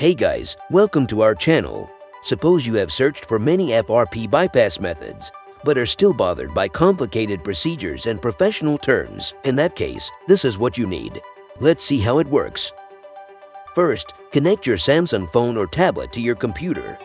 Hey guys, welcome to our channel. Suppose you have searched for many FRP bypass methods, but are still bothered by complicated procedures and professional terms. In that case, this is what you need. Let's see how it works. First, connect your Samsung phone or tablet to your computer.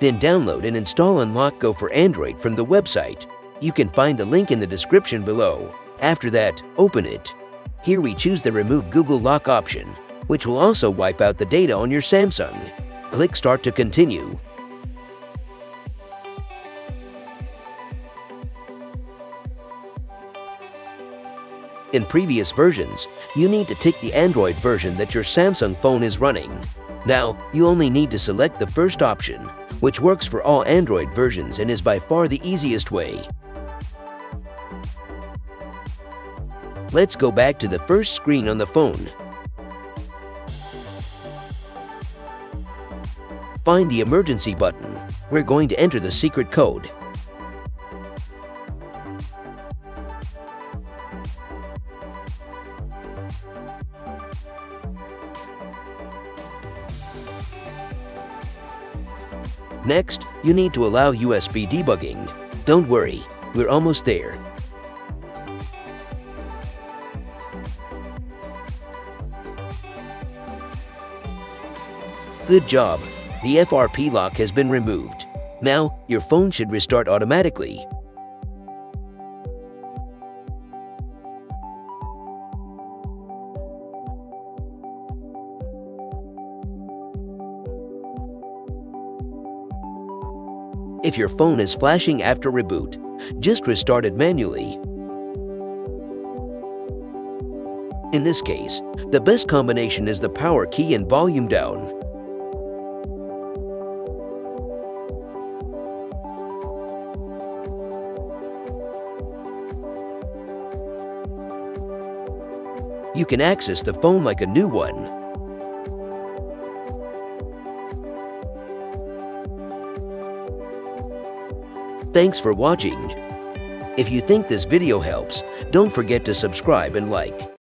Then download and install UnlockGo for Android from the website. You can find the link in the description below. After that, open it. Here we choose the Remove Google Lock option, which will also wipe out the data on your Samsung. Click Start to continue. In previous versions, you need to tick the Android version that your Samsung phone is running. Now, you only need to select the first option, which works for all Android versions and is by far the easiest way. Let's go back to the first screen on the phone. Find the emergency button. We're going to enter the secret code. Next, you need to allow USB debugging. Don't worry, we're almost there. Good job! The FRP lock has been removed. Now, your phone should restart automatically. If your phone is flashing after reboot, just restart it manually. In this case, the best combination is the power key and volume down. You can access the phone like a new one. Thanks for watching. If you think this video helps, don't forget to subscribe and like.